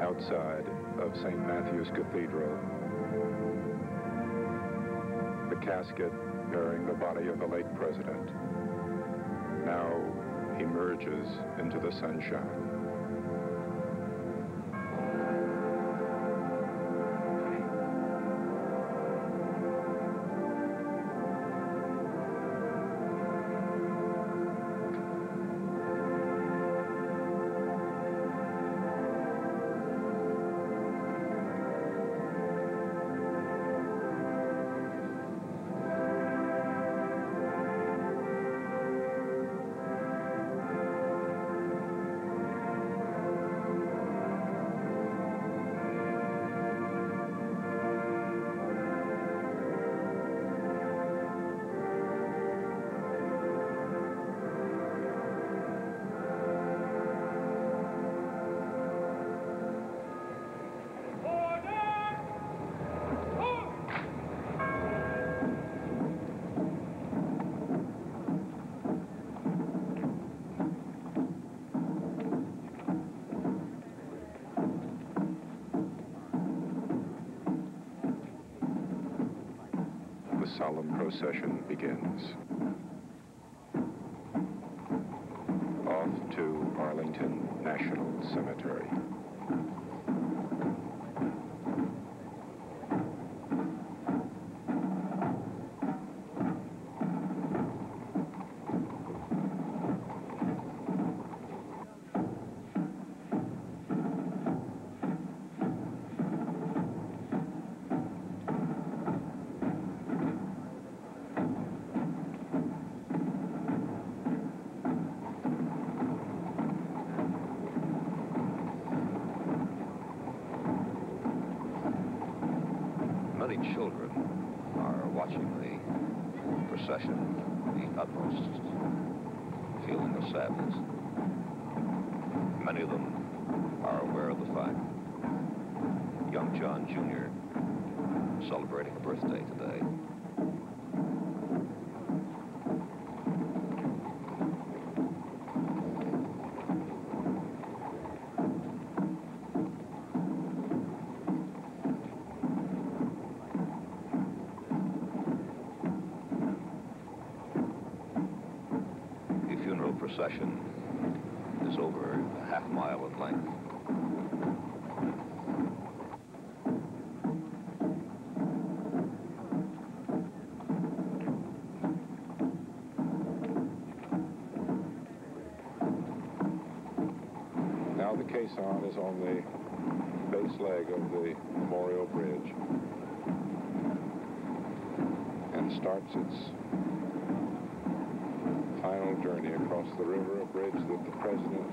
outside of St. Matthew's Cathedral. The casket bearing the body of the late president now emerges into the sunshine. Solemn procession begins. Off to Arlington National Cemetery. Many children are watching the procession with the utmost feeling of sadness. Many of them are aware of the fact. Young John Jr. celebrating a birthday today. The procession is over a half mile in length. Now the caisson is on the base leg of the Memorial Bridge and starts its final journey across the river, a bridge that the president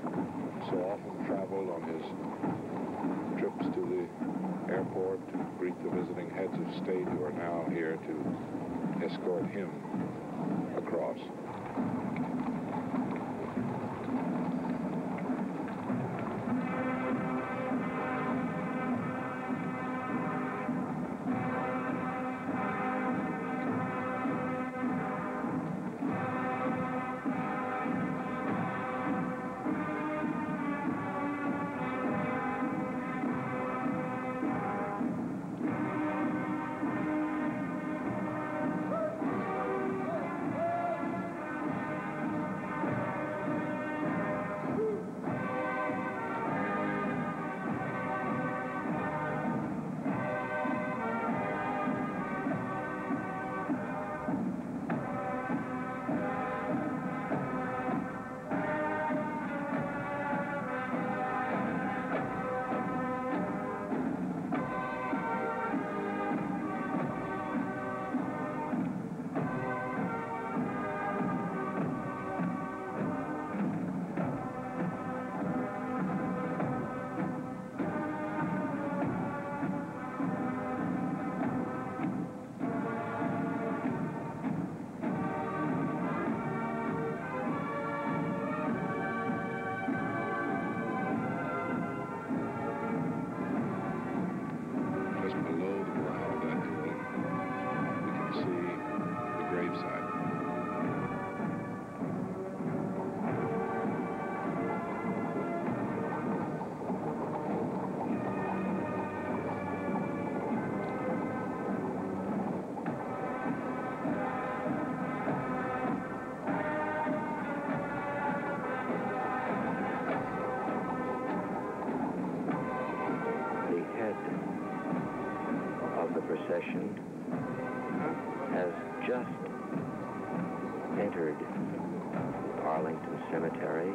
so often traveled on his trips to the airport to greet the visiting heads of state who are now here to escort him across. procession has just entered Arlington Cemetery.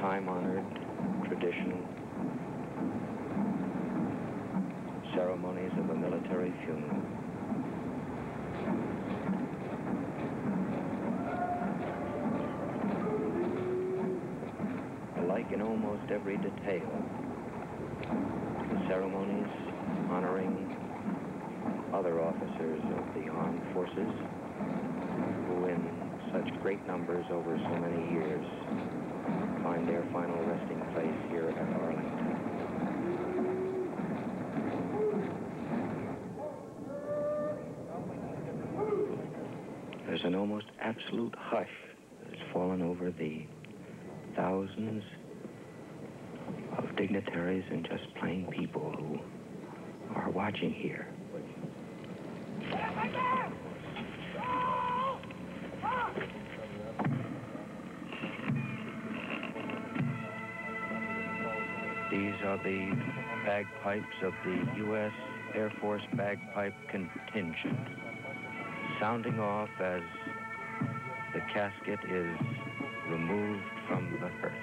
Time-honored tradition, ceremonies of a military funeral. Alike in almost every detail, the ceremonies honoring other officers of the armed forces who in such great numbers over so many years find their final resting place here at Arlington. There's an almost absolute hush that has fallen over the thousands of dignitaries and just plain people who are watching here. These are the bagpipes of the U.S. Air Force Bagpipe Contingent, sounding off as the casket is removed from the hearse.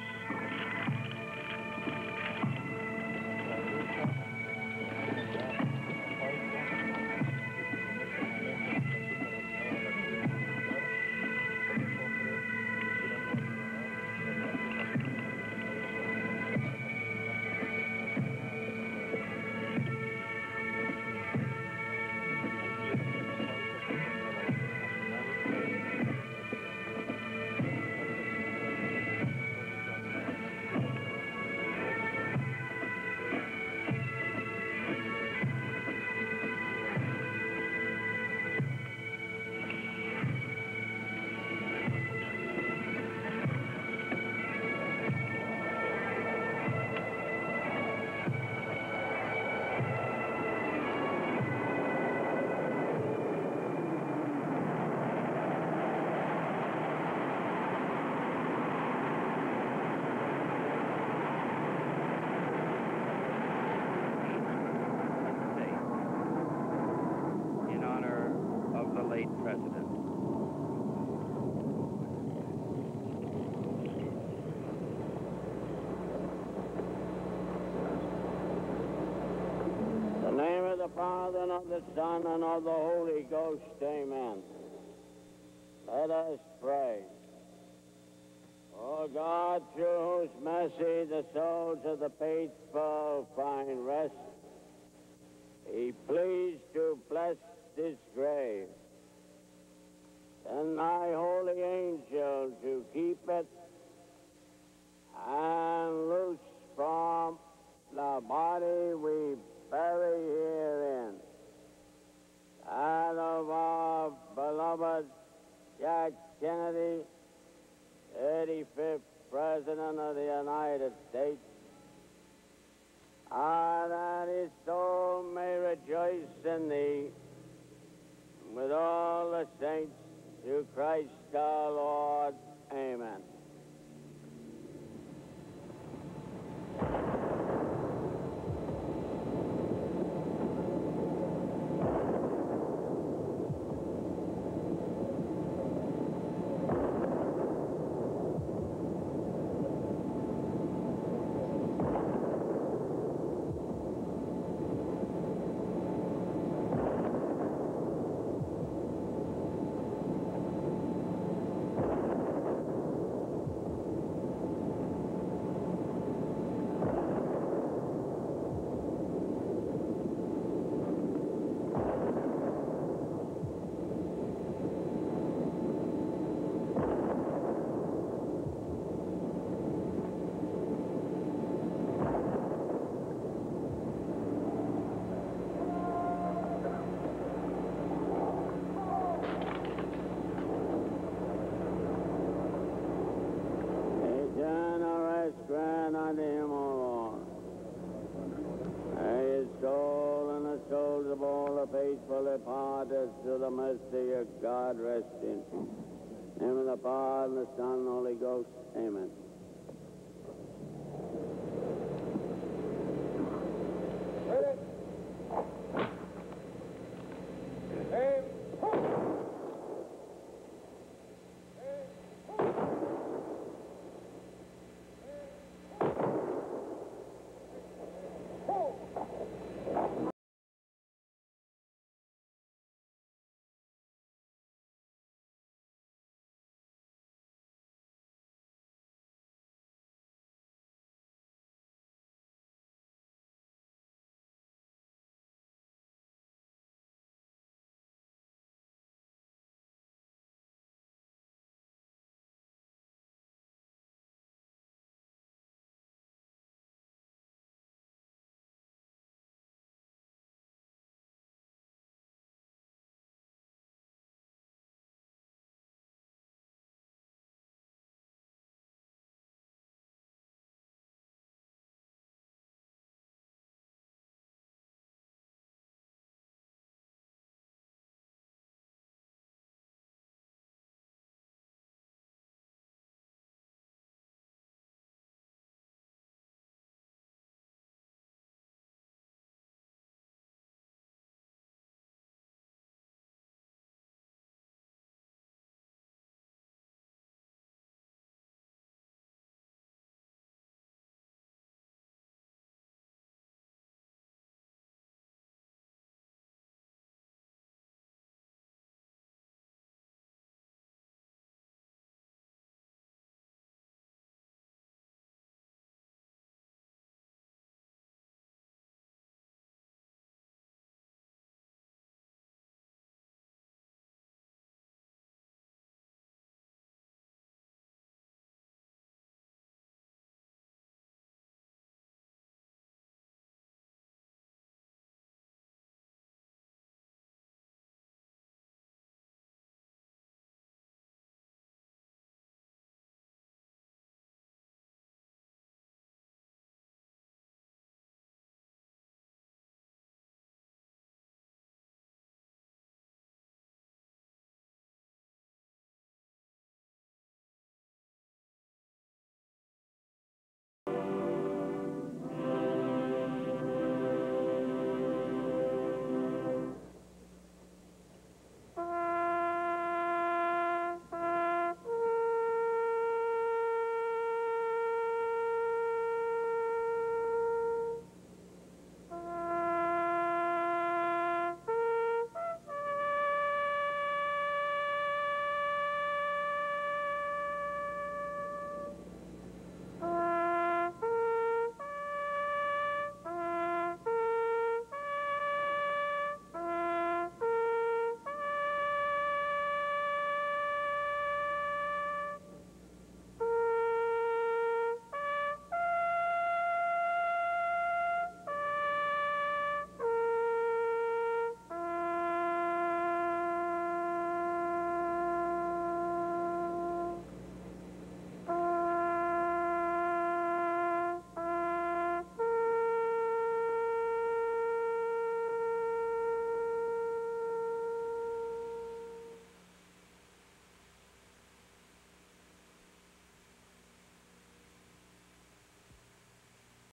Father, and of the Son, and of the Holy Ghost, amen. Let us pray. O God, through whose mercy the souls of the faithful find rest, be pleased to bless this grave. Send thy holy angel to keep it and loose from the body we bury herein, that of our beloved Jack Kennedy, 35th President of the United States, that his soul may rejoice in thee, with all the saints, through Christ our Lord. Amen. the mercy of God, rest in. In the name of the Father, and the Son, and the Holy Ghost. Amen.